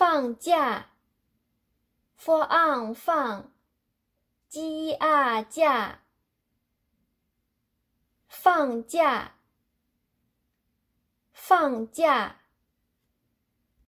放假 ，for on 放，鸡啊假，放假，放假。